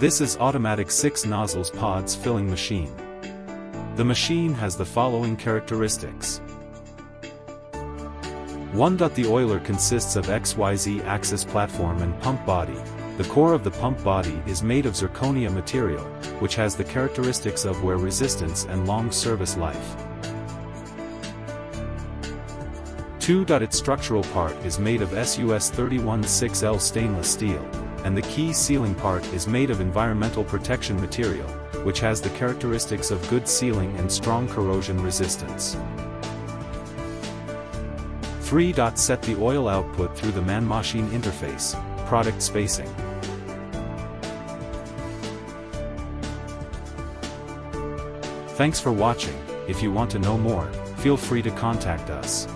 This is automatic 6 nozzles pods filling machine. The machine has the following characteristics. 1. The oiler consists of XYZ axis platform and pump body. The core of the pump body is made of zirconia material, which has the characteristics of wear resistance and long service life. 2. Its structural part is made of SUS316L stainless steel, and the key sealing part is made of environmental protection material, which has the characteristics of good sealing and strong corrosion resistance. 3. Set the oil output through the man-machine interface, product spacing. 4. Thanks for watching. If you want to know more, feel free to contact us.